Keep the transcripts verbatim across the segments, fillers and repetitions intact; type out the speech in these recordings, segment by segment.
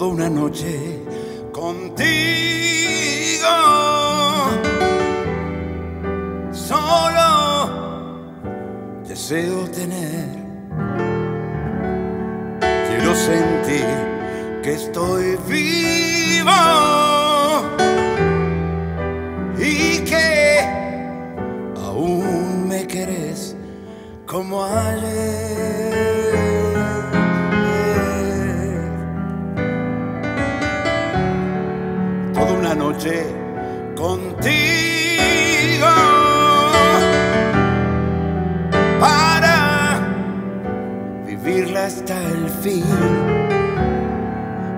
recuerdo una noche contigo, solo deseo tener, quiero sentir que estoy vivo y que aún me querés como ayer. Una noche contigo para vivirla hasta el fin,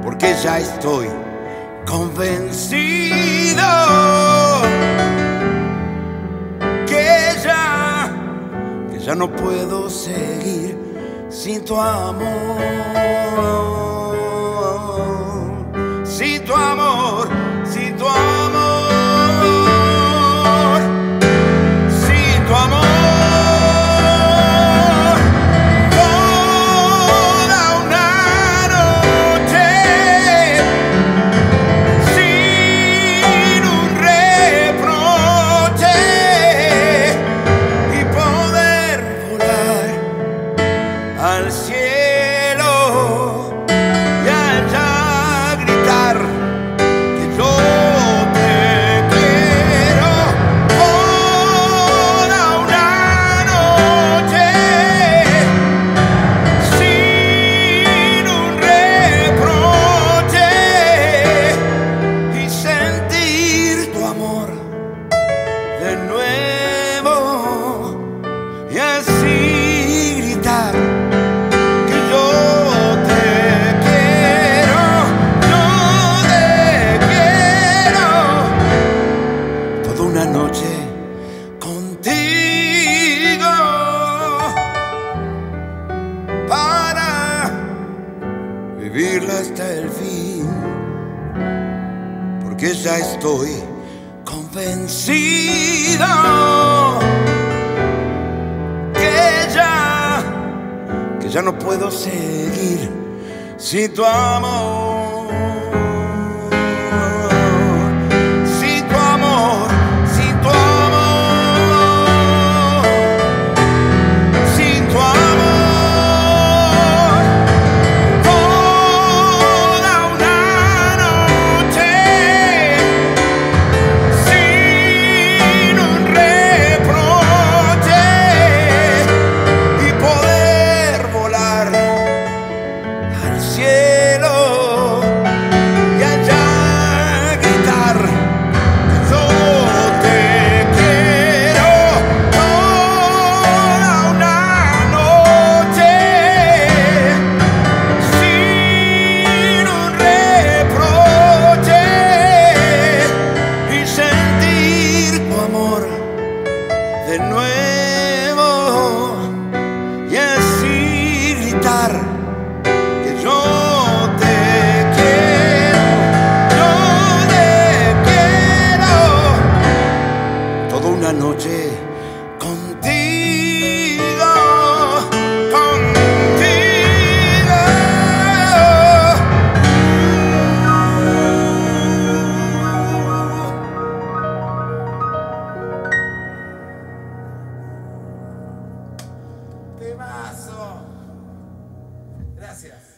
porque ya estoy convencido que ya, que ya no puedo seguir sin tu amor, sin tu amor. Tu amor, sí, tu amor. Toda una noche sin un reproche y poder volar al cielo y allá gritar. Vivirla hasta el fin, porque ya estoy convencido que ya, que ya no puedo seguir sin tu amor, sin tu amor, sin tu amor, sin tu amor. Gracias.